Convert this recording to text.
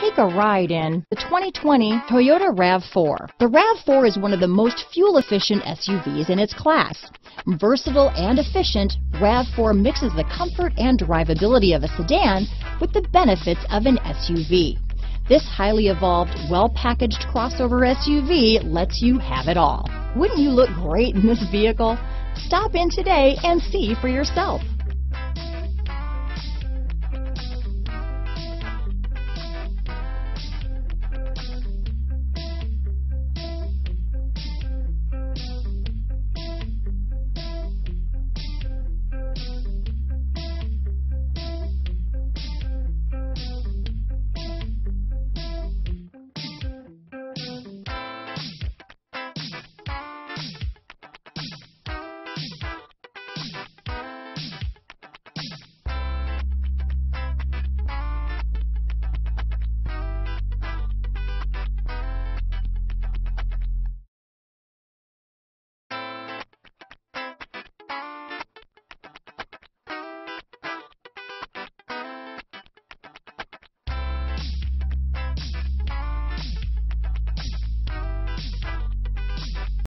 Take a ride in the 2020 Toyota RAV4. The RAV4 is one of the most fuel-efficient SUVs in its class. Versatile and efficient, RAV4 mixes the comfort and drivability of a sedan with the benefits of an SUV. This highly evolved, well-packaged crossover SUV lets you have it all. Wouldn't you look great in this vehicle? Stop in today and see for yourself.